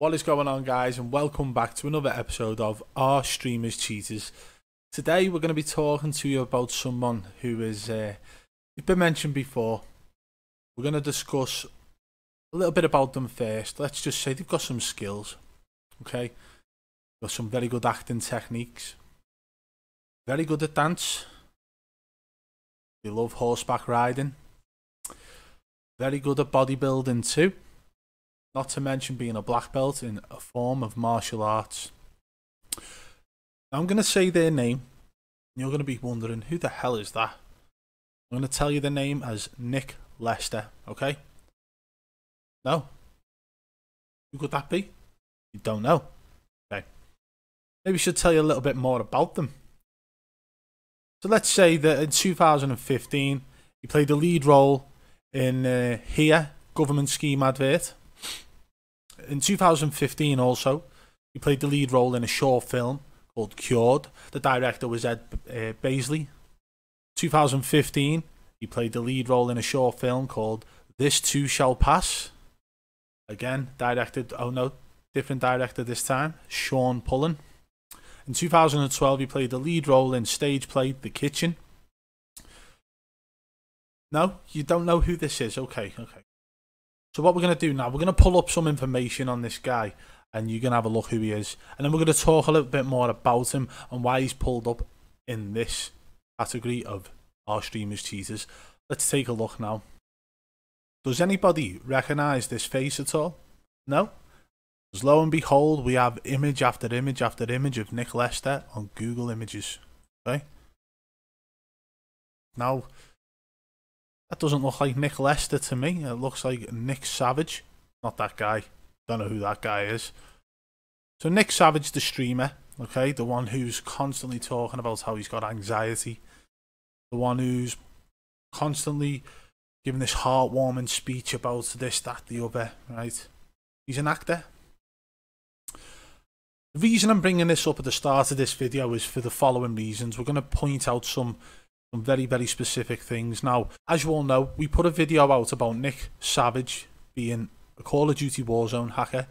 What is going on, guys, and welcome back to another episode of Our Streamers Cheaters. Today we're going to be talking to you about someone who is you've been mentioned before. We're going to discuss a little bit about them first. Let's just say they've got some skills, okay? Got some very good acting techniques, very good at dance, they love horseback riding, very good at bodybuilding too. Not to mention being a black belt in a form of martial arts. Now I'm going to say their name, and you're going to be wondering, who the hell is that? I'm going to tell you the name as Nick Lester, okay? No. Who could that be? You don't know. Okay. Maybe I should tell you a little bit more about them. So let's say that in 2015, he played the lead role in Here, government scheme advert. In 2015 also, he played the lead role in a short film called Cured. The director was Ed Baisley. 2015, he played the lead role in a short film called This Too Shall Pass. Again, directed, oh no, different director this time, Sean Pullen. In 2012, he played the lead role in stage play The Kitchen. No, you don't know who this is. Okay, okay. So what we're going to do now, we're going to pull up some information on this guy and you're going to have a look who he is. And then we're going to talk a little bit more about him and why he's pulled up in this category of Our Streamers Cheaters. Let's take a look now. Does anybody recognise this face at all? No? Because lo and behold, we have image after image after image of Nick Lester on Google Images. Okay? Now, that doesn't look like Nick Lester to me. It looks like Nick Savage. Not that guy. Don't know who that guy is. So Nick Savage, the streamer, okay, the one who's constantly talking about how he's got anxiety, the one who's constantly giving this heartwarming speech about this, that, the other, right? He's an actor. The reason I'm bringing this up at the start of this video is for the following reasons. We're going to point out some very, very specific things. Now, as you all know, we put a video out about Nick Savage being a Call of Duty Warzone hacker.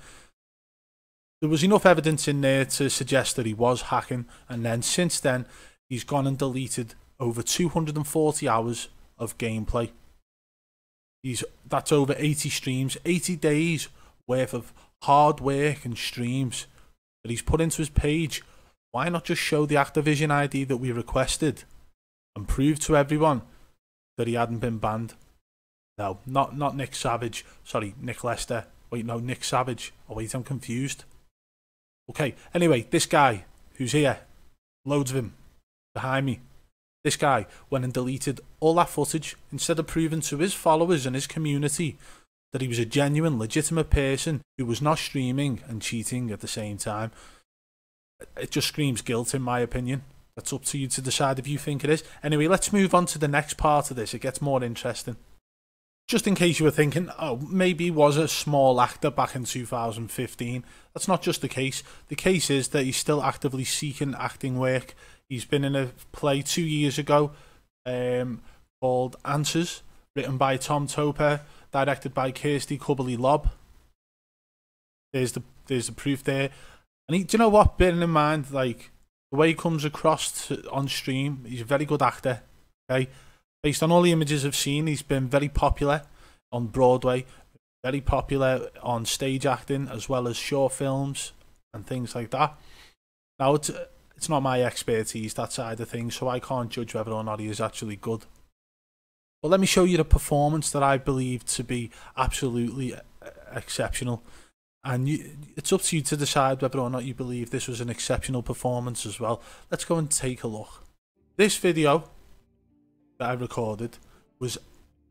There was enough evidence in there to suggest that he was hacking, and then since then, he's gone and deleted over 240 hours of gameplay. That's over 80 streams, 80 days worth of hard work and streams that he's put into his page. Why not just show the Activision ID that we requested and prove to everyone that he hadn't been banned? No, not Nick Savage. Sorry, Nick Lester. Wait, no, Nick Savage. Oh wait, I'm confused. Okay, anyway, this guy who's here, loads of him behind me. This guy went and deleted all that footage instead of proving to his followers and his community that he was a genuine, legitimate person who was not streaming and cheating at the same time. It just screams guilt, in my opinion. That's up to you to decide if you think it is. Anyway, let's move on to the next part of this. It gets more interesting. Just in case you were thinking, oh, maybe he was a small actor back in 2015. That's not just the case. The case is that he's still actively seeking acting work. He's been in a play 2 years ago called Answers, written by Tom Topher, directed by Kirsty Cubberly-Lob. There's the proof there. And he, do you know what? Bearing in mind, like, the way he comes across on stream, he's a very good actor, okay? Based on all the images I've seen, he's been very popular on Broadway, very popular on stage acting, as well as short films and things like that. Now, it's not my expertise, that side of things, so I can't judge whether or not he is actually good. But let me show you the performance that I believe to be absolutely exceptional. And it's up to you to decide whether or not you believe this was an exceptional performance as well. Let's go and take a look. This video that I recorded was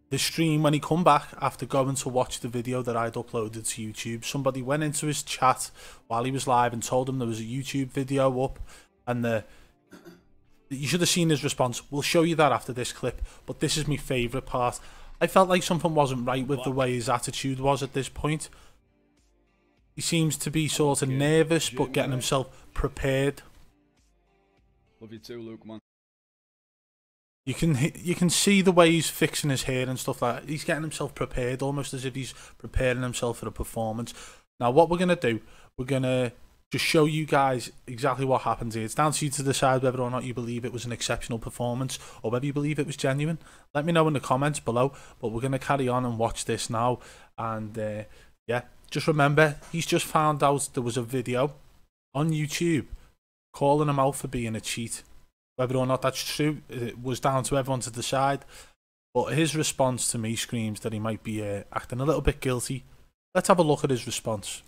the stream when he come back after going to watch the video that I'd uploaded to YouTube. Somebody went into his chat while he was live and told him there was a YouTube video up. And you should have seen his response. We'll show you that after this clip. But this is my favourite part. I felt like something wasn't right with the way his attitude was at this point. He seems to be sort of nervous, but getting himself prepared. Love you too, Luke, man. You can see the way he's fixing his hair and stuff like that. He's getting himself prepared, almost as if he's preparing himself for a performance. Now what we're going to do, we're going to just show you guys exactly what happens here. It's down to you to decide whether or not you believe it was an exceptional performance or whether you believe it was genuine. Let me know in the comments below, but we're going to carry on and watch this now. And yeah, just remember, he's just found out there was a video on YouTube calling him out for being a cheat. Whether or not that's true, it was down to everyone to decide. But his response to me screams that he might be acting a little bit guilty. Let's have a look at his response.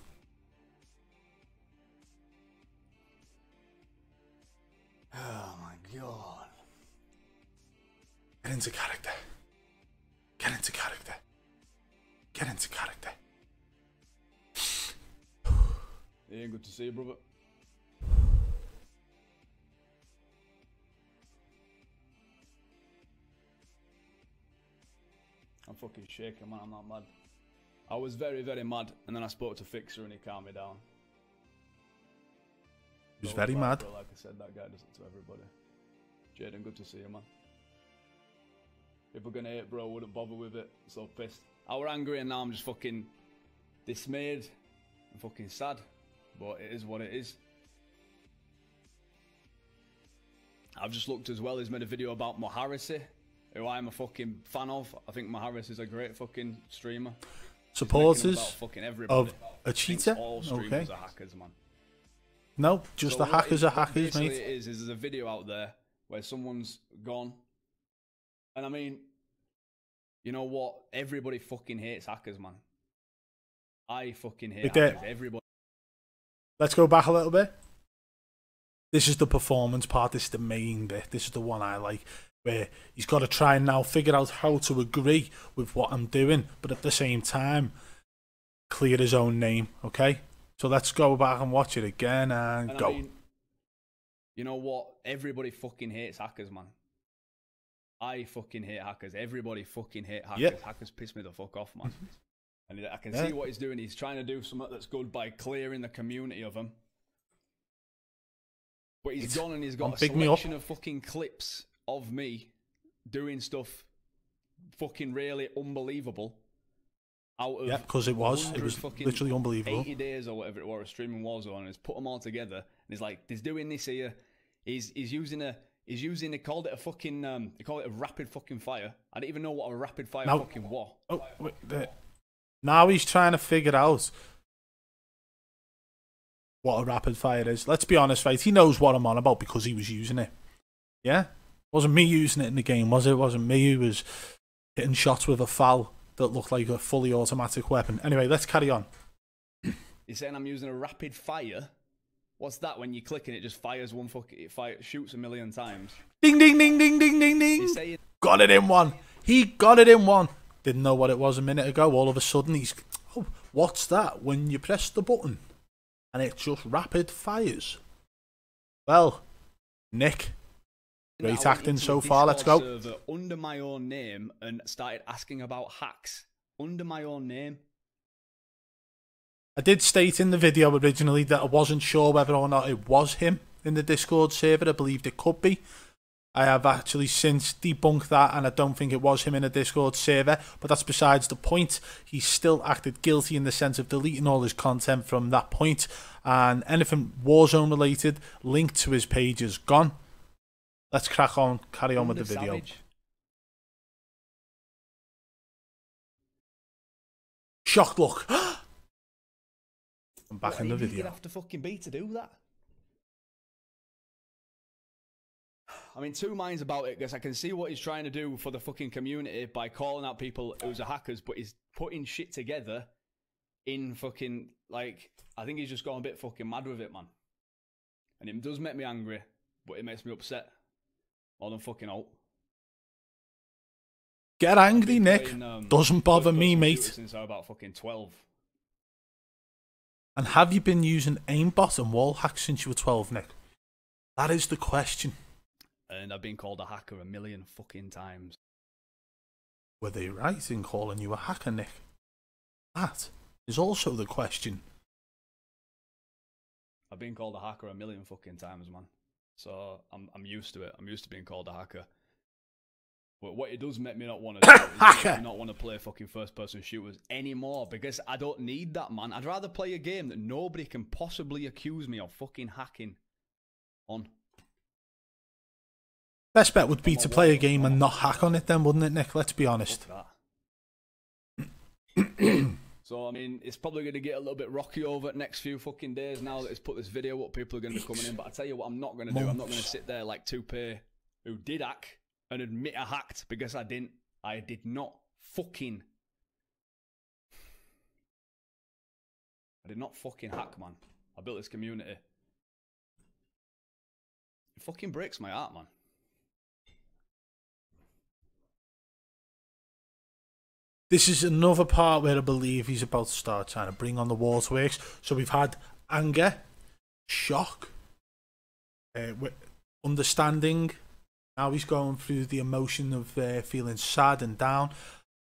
Oh my god. Get into character. Get into character. Get into character. Yeah, good to see you, brother. I'm fucking shaking, man. I'm not mad. I was very, very mad, and then I spoke to Fixer, and he calmed me down. He was very mad. Like I said, that guy does it to everybody. Jaden, good to see you, man. If we're gonna hit, bro, wouldn't bother with it. So pissed. I were angry, and now I'm just fucking dismayed and fucking sad. But it is what it is. I've just looked as well. He's made a video about Maharis, who I'm a fucking fan of. I think Maharis is a great fucking streamer. Supporters fucking of a cheater? All streamers are hackers, man. No, just so the hackers are hackers, mate. It is there's a video out there where someone's gone. And I mean, you know what? Everybody fucking hates hackers, man. I fucking hate hackers. Everybody. Let's go back a little bit. This is the performance part. This is the main bit. This is the one I like. Where he's got to try and now figure out how to agree with what I'm doing, but at the same time, clear his own name, okay? So let's go back and watch it again and go. I mean, you know what? Everybody fucking hates hackers, man. I fucking hate hackers. Everybody fucking hate hackers. Yep. Hackers piss me the fuck off, man. And I can see what he's doing. He's trying to do something that's good by clearing the community of them. But he's gone and he's got a selection of fucking clips of me doing stuff fucking really unbelievable out of because it was literally unbelievable 80 days or whatever it was of streaming Warzone, and he's put them all together, and he's like, he's doing this here, he's using they called it a fucking they call it a rapid fucking fire. I didn't even know what a rapid fire now, fucking was. Oh wait, now he's trying to figure out what a rapid fire is. Let's be honest, right? He knows what I'm on about because he was using it. Yeah. Wasn't me using it in the game, was it? Wasn't me who was hitting shots with a foul that looked like a fully automatic weapon. Anyway, let's carry on. You're saying I'm using a rapid fire? What's that? When you click and it just fires one fucking, it shoots a million times. Ding, ding, ding, ding, ding, ding, ding. Saying, got it in one. He got it in one. Didn't know what it was a minute ago. All of a sudden, he's, oh, what's that? When you press the button and it just rapid fires. Well, Nick. Great acting so far, let's go. Under my own name and started asking about hacks. Under my own name. I did state in the video originally that I wasn't sure whether or not it was him in the Discord server. I believed it could be. I have actually since debunked that, and I don't think it was him in a Discord server, but that's besides the point. He still acted guilty in the sense of deleting all his content from that point, and anything Warzone related linked to his page is gone. Let's crack on, carry on with the video. Savage. Shocked look. I'm back in the video. You'd have to fucking be to do that. I mean, two minds about it, because I can see what he's trying to do for the fucking community by calling out people who's are hackers, but he's putting shit together in fucking, like, I think he's just gone a bit fucking mad with it, man. And it does make me angry, but it makes me upset. More than fucking out. Get angry, Nick. Playing, doesn't bother me, mate. Since I was about fucking 12. And have you been using aimbot and wallhack since you were 12, Nick? That is the question. And I've been called a hacker a million fucking times. Were they right in calling you a hacker, Nick? That is also the question. I've been called a hacker a million fucking times, man. So I'm used to it. I'm used to being called a hacker. But what it does make me not want to do is not want to play fucking first-person shooters anymore, because I don't need that, man. I'd rather play a game that nobody can possibly accuse me of fucking hacking on. Best bet would be to play a game and not hack on it then, wouldn't it, Nick? Let's be honest. So, I mean, it's probably going to get a little bit rocky over the next few fucking days now that it's put this video up. People are going to be coming in. But I tell you what I'm not going to do. I'm not going to sit there like 2Pay, who did hack, and admit I hacked, because I didn't. I did not fucking... I did not fucking hack, man. I built this community. It fucking breaks my heart, man. This is another part where I believe he's about to start trying to bring on the waterworks. So we've had anger, shock, understanding. Now he's going through the emotion of feeling sad and down.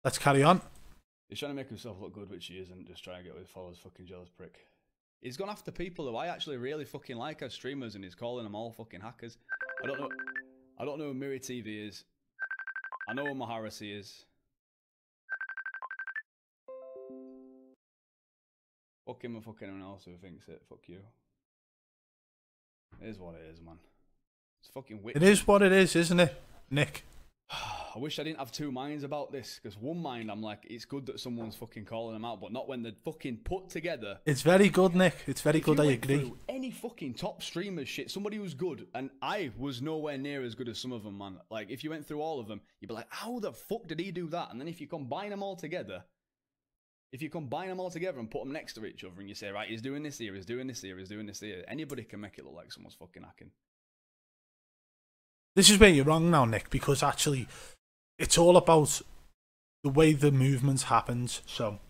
Let's carry on. He's trying to make himself look good, which he isn't. Just trying to get with followers, fucking jealous prick. He's gone after people who I actually really fucking like as streamers, and he's calling them all fucking hackers. I don't know who Miri TV is. I know who Maharis is. Fuck him and fuck anyone else who thinks it. Fuck you. It is what it is, man. It's fucking wicked. It is what it is, isn't it, Nick? I wish I didn't have two minds about this, because one mind I'm like, it's good that someone's fucking calling them out, but not when they're fucking put together. It's very good, Nick. It's very good, I agree. Any fucking top streamer shit, somebody who's good, and I was nowhere near as good as some of them, man. Like, if you went through all of them, you'd be like, how the fuck did he do that? And then if you combine them all together... If you combine them all together and put them next to each other and you say, right, he's doing this here, he's doing this here, he's doing this here, anybody can make it look like someone's fucking hacking. This is where you're wrong now, Nick, because actually it's all about the way the movement happens. So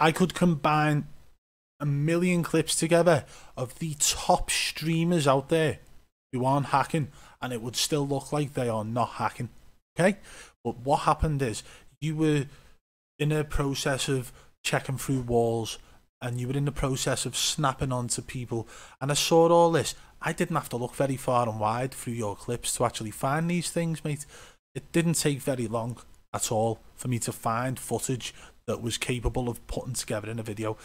I could combine a million clips together of the top streamers out there who aren't hacking, and it would still look like they are not hacking, okay? But what happened is you were... in a process of checking through walls, and you were in the process of snapping onto people, and I saw all this. I didn't have to look very far and wide through your clips to actually find these things, mate. It didn't take very long at all for me to find footage that was capable of putting together in a video.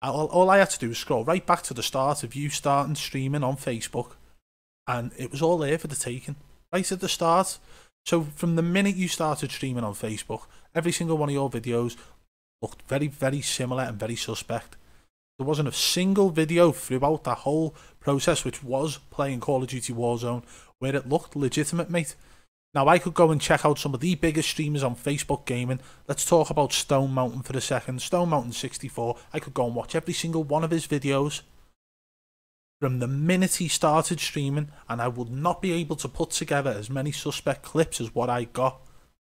All I had to do was scroll right back to the start of you starting streaming on Facebook, and it was all there for the taking, right at the start. So from the minute you started streaming on Facebook, every single one of your videos looked very, very similar and very suspect. There wasn't a single video throughout that whole process, which was playing Call of Duty Warzone, where it looked legitimate, mate. Now, I could go and check out some of the biggest streamers on Facebook Gaming. Let's talk about Stone Mountain for a second. Stone Mountain 64, I could go and watch every single one of his videos from the minute he started streaming, and I would not be able to put together as many suspect clips as what I got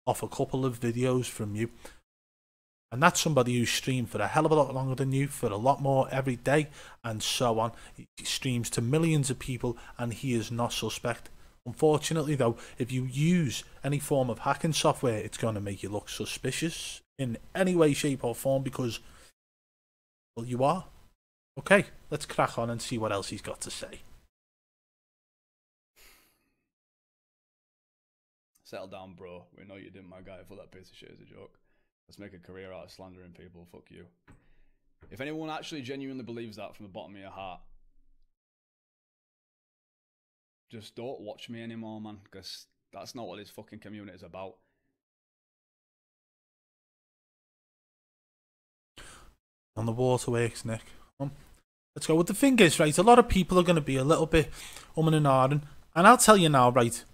off a couple of videos from you. And that's somebody who streamed for a hell of a lot longer than you, for a lot more every day, and so on. He streams to millions of people, and he is not suspect. Unfortunately, though, if you use any form of hacking software, it's going to make you look suspicious in any way, shape or form, because, well, you are. Okay, let's crack on and see what else he's got to say. Settle down, bro. We know you didn't, my guy. I thought that piece of shit is a joke. Let's make a career out of slandering people. Fuck you. If anyone actually genuinely believes that from the bottom of your heart, just don't watch me anymore, man, because that's not what this fucking community is about. On the waterworks, Nick. Let's go. Well, the thing is, right, a lot of people are going to be a little bit and ahhing, and I'll tell you now, right,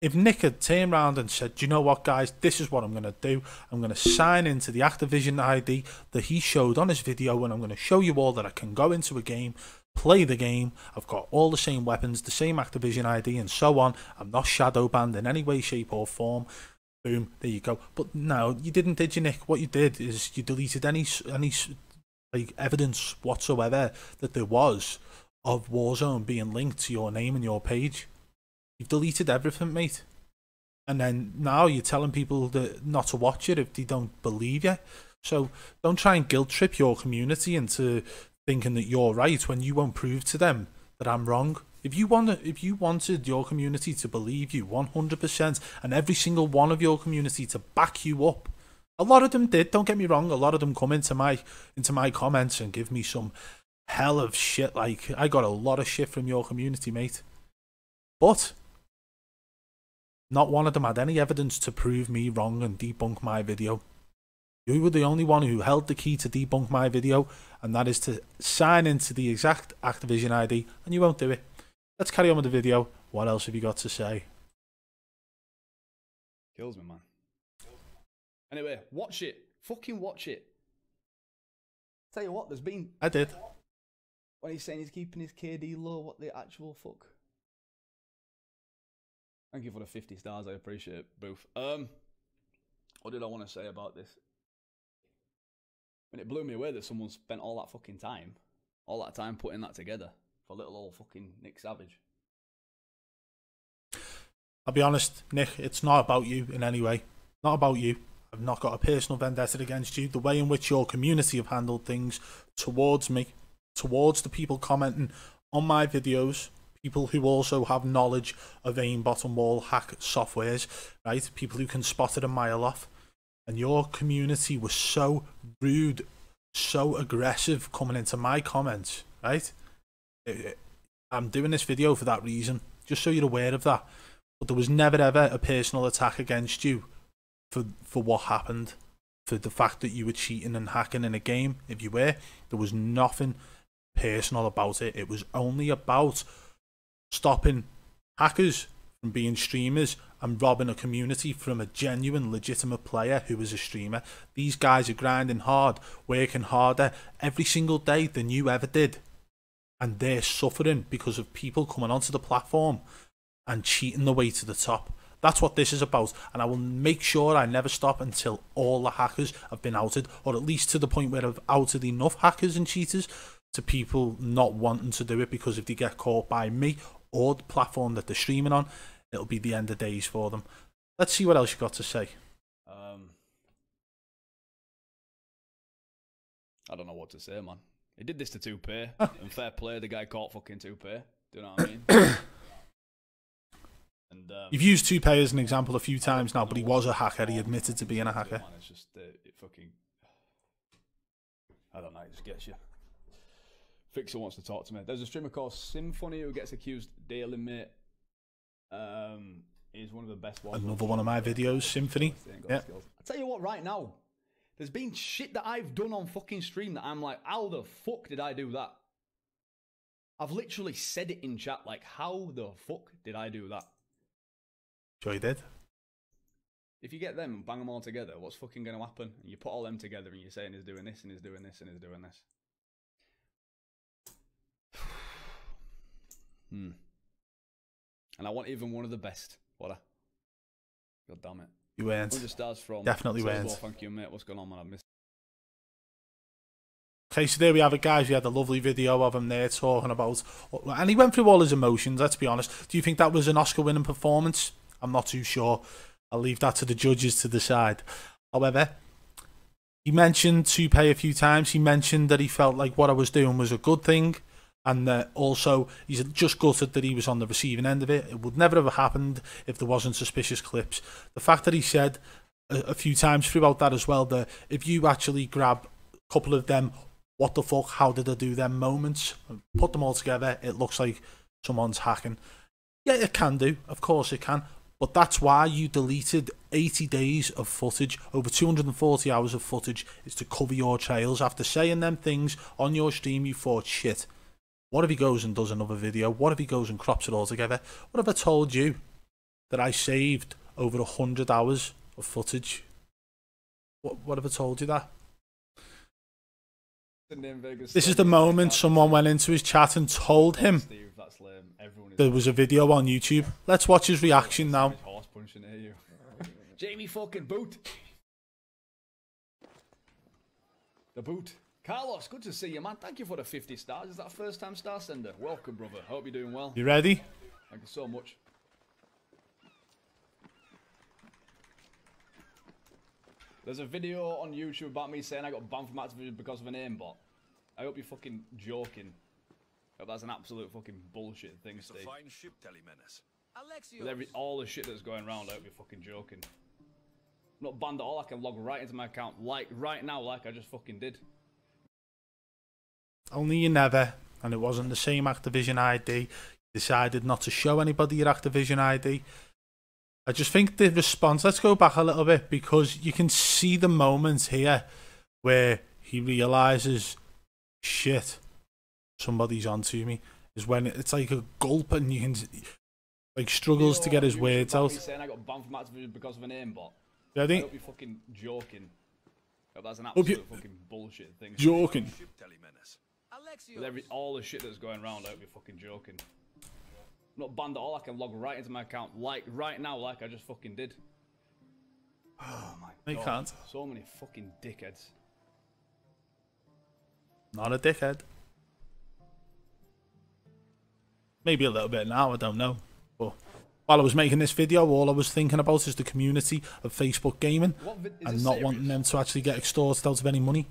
if Nick had turned around and said, do you know what, guys, this is what I'm going to do, I'm going to sign into the Activision ID that he showed on his video, and I'm going to show you all that I can go into a game, play the game, I've got all the same weapons, the same Activision ID and so on, I'm not shadow banned in any way, shape or form. Boom, there you go. But no, you didn't, did you, Nick? What you did is you deleted any like evidence whatsoever that there was of Warzone being linked to your name and your page. You've deleted everything, mate. And then now you're telling people that not to watch it if they don't believe you. So don't try and guilt trip your community into thinking that you're right when you won't prove to them that I'm wrong. If you wanted your community to believe you 100% and every single one of your community to back you up, a lot of them did, don't get me wrong. A lot of them come into my comments and give me some hell of shit. Like, I got a lot of shit from your community, mate. But not one of them had any evidence to prove me wrong and debunk my video. You were the only one who held the key to debunk my video, and that is to sign into the exact Activision ID, and you won't do it. Let's carry on with the video. What else have you got to say? Kills me, man. Anyway, watch it. Fucking watch it. Tell you what, there's been... I did. When he's saying he's keeping his KD low, what the actual fuck? Thank you for the 50 stars, I appreciate it, Booth. What did I want to say about this? I mean, it blew me away that someone spent all that fucking time, putting that together for little old fucking Nick Savage. I'll be honest, Nick, it's not about you in any way. Not about you. I've not got a personal vendetta against you. The way in which your community have handled things towards me, towards the people commenting on my videos, people who also have knowledge of aimbot and wallhack softwares, right? People who can spot it a mile off. And your community was so rude, so aggressive coming into my comments, right? I'm doing this video for that reason, just so you're aware of that. But there was never ever a personal attack against you for what happened, for the fact that you were cheating and hacking in a game. If you were, there was nothing personal about it. It was only about stopping hackers from being streamers and robbing a community from a genuine, legitimate player who was a streamer. These guys are grinding hard, working harder every single day than you ever did, and they're suffering because of people coming onto the platform and cheating the way to the top. That's what this is about, and I will make sure I never stop until all the hackers have been outed, or at least to the point where I've outed enough hackers and cheaters to people not wanting to do it, because if they get caught by me or the platform that they're streaming on, it'll be the end of days for them. Let's see what else you've got to say. I don't know what to say, man. He did this to 2Pay, and fair play, the guy caught fucking 2Pay. Do you know what I mean? And, you've used 2Pay as an example a few times now, but he was a hacker. He admitted to being a hacker. Man, it's just, it fucking... I don't know, it just gets you. Fixer wants to talk to me. There's a streamer called Symphony who gets accused daily, mate. He's one of the best ones. Another one of my videos, Symphony. Yeah. I tell you what, right now, there's been shit that I've done on fucking stream that I'm like, how the fuck did I do that? I've literally said it in chat, like, how the fuck did I do that? Sure you did. If you get them and bang them all together, what's fucking going to happen? And you put all them together and you're saying he's doing this and he's doing this and he's doing this. And I want even one of the best. What? God damn it! You weren't. 100 stars from definitely weren't. Well, thank you, mate. What's going on, man? I missed. Okay, so there we have it, guys. We had a lovely video of him there talking about, and he went through all his emotions. Let's be honest. Do you think that was an Oscar-winning performance? I'm not too sure. I'll leave that to the judges to decide. However, he mentioned 2Pay a few times. He mentioned that he felt like what I was doing was a good thing. And also, he's just gutted that he was on the receiving end of it. It would never have happened if there wasn't suspicious clips. The fact that he said a few times throughout that as well, that if you actually grab a couple of them, what the fuck, how did I do them moments, and put them all together, it looks like someone's hacking. Yeah, it can do. Of course it can. But that's why you deleted 80 days of footage, over 240 hours of footage, is to cover your trails. After saying them things on your stream, you thought, shit. What if he goes and does another video? What if he goes and crops it all together? What if I told you that I saved over 100 hours of footage? What if I told you that? This is the moment someone went into his chat and told him there was a video on YouTube. Let's watch his reaction now. Jamie fucking boot. The boot. Carlos, good to see you, man. Thank you for the 50 stars. Is that first time star sender? Welcome, brother. Hope you're doing well. You ready? Thank you so much. There's a video on YouTube about me saying I got banned from Activision because of an aimbot. I hope you're fucking joking. But that's an absolute fucking bullshit thing, Steve. It's a fine ship, Telemenes. With all the shit that's going around, I hope you're fucking joking. I'm not banned at all. I can log right into my account, like right now, like I just fucking did. Only you never, and it wasn't the same Activision ID. You decided not to show anybody your Activision ID. I just think the response, let's go back a little bit, because you can see the moment here where he realises, shit, somebody's onto me, is when it's like a gulp and you can, like, struggles to get his words out. Saying I got banned from Activision because of an aimbot. Yeah, I hope you're fucking joking. That's an absolute fucking bullshit thing. Joking. With all the shit that's going around, I hope you're fucking joking. I'm not banned at all. I can log right into my account, like right now, like I just fucking did. Oh my god! You can't. So many fucking dickheads. Not a dickhead. Maybe a little bit now. I don't know. But while I was making this video, all I was thinking about is the community of Facebook Gaming and not wanting them to actually get extorted out of any money.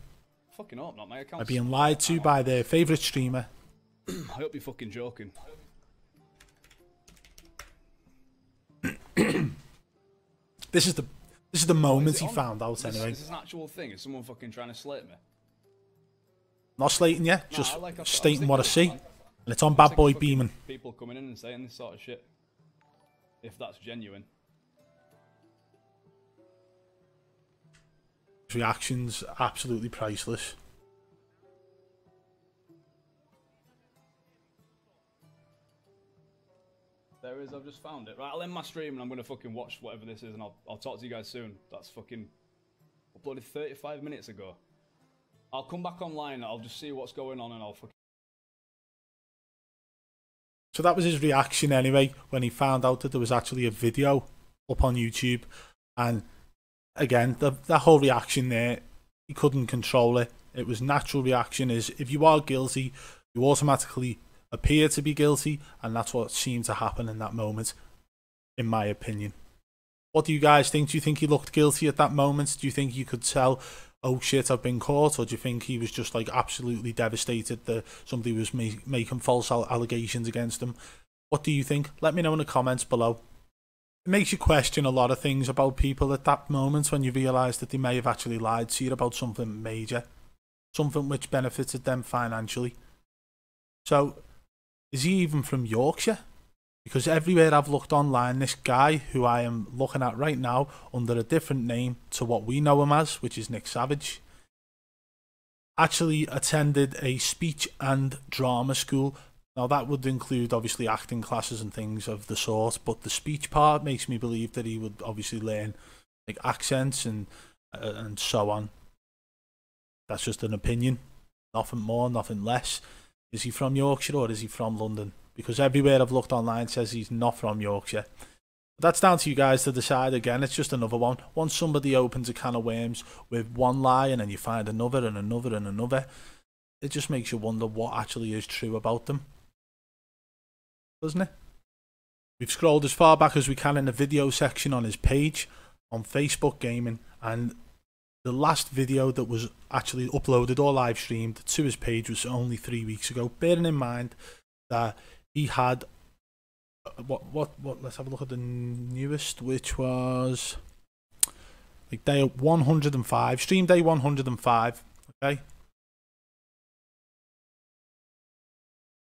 Fucking hope not. My account's being lied to by their favourite streamer. I hope you're fucking joking. This is the moment he found out. Anyway, this is an actual thing. Is someone fucking trying to slate me? Not slating you, just stating what I see, and it's on Bad Boy Beaming. People coming in and saying this sort of shit, if that's genuine. His reactions absolutely priceless. There is, I've just found it. Right, I'll end my stream and I'm going to fucking watch whatever this is and I'll talk to you guys soon. That's fucking uploaded 35 minutes ago. I'll come back online and I'll just see what's going on and I'll fucking... So that was his reaction anyway, when he found out that there was actually a video up on YouTube. And again, that whole reaction there, he couldn't control it. It was natural reaction is, if you are guilty, you automatically appear to be guilty, and that's what seemed to happen in that moment, in my opinion. What do you guys think? Do you think he looked guilty at that moment? Do you think you could tell, oh shit, I've been caught? Or do you think he was just like absolutely devastated that somebody was making false allegations against him? What do you think? Let me know in the comments below. It makes you question a lot of things about people at that moment when you realise that they may have actually lied to you about something major, something which benefited them financially. So, is he even from Yorkshire? Because everywhere I've looked online, this guy who I am looking at right now under a different name to what we know him as, which is Nick Savage, actually attended a speech and drama school. Now that would include obviously acting classes and things of the sort, but the speech part makes me believe that he would obviously learn like accents and so on. That's just an opinion, nothing more, nothing less. Is he from Yorkshire or is he from London? Because everywhere I've looked online says he's not from Yorkshire. But that's down to you guys to decide. Again, it's just another one. Once somebody opens a can of worms with one lie and then you find another and another and another, it just makes you wonder what actually is true about them, doesn't it? We've scrolled as far back as we can in the video section on his page on Facebook Gaming, and the last video that was actually uploaded or live streamed to his page was only 3 weeks ago, bearing in mind that he had let's have a look at the newest, which was like day 105, stream day 105, okay,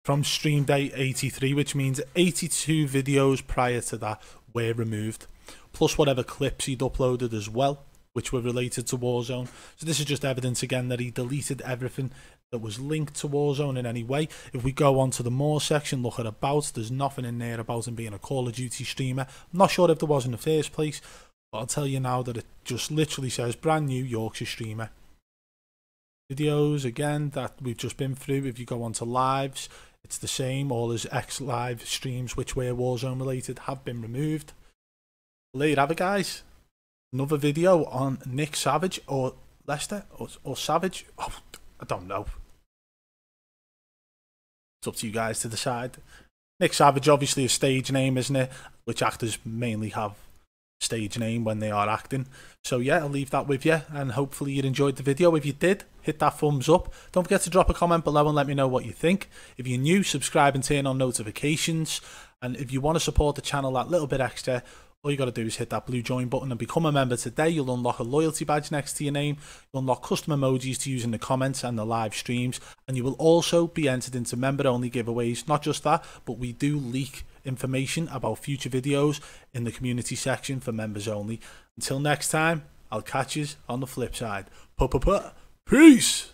from stream day 83, which means 82 videos prior to that were removed, plus whatever clips he'd uploaded as well, which were related to Warzone. So this is just evidence again that he deleted everything that was linked to Warzone in any way. If we go on to the more section, look at about, there's nothing in there about him being a Call of Duty streamer. I'm not sure if there was in the first place, but I'll tell you now that it just literally says brand new Yorkshire streamer. Videos, again, that we've just been through. If you go on to lives, it's the same. All his ex-live streams, which were Warzone related, have been removed. Well, there you have it, guys. Another video on Nick Savage or Lester or Savage. Oh, I don't know. It's up to you guys to decide. Nick Savage, obviously a stage name, isn't it? Which actors mainly have stage name when they are acting. So yeah, I'll leave that with you, and hopefully you enjoyed the video. If you did, hit that thumbs up. Don't forget to drop a comment below and let me know what you think. If you're new, subscribe and turn on notifications. And if you want to support the channel that little bit extra, all you got to do is hit that blue join button and become a member today. You'll unlock a loyalty badge next to your name. You'll unlock custom emojis to use in the comments and the live streams. And you will also be entered into member-only giveaways. Not just that, but we do leak information about future videos in the community section for members only. Until next time, I'll catch you on the flip side. Peace!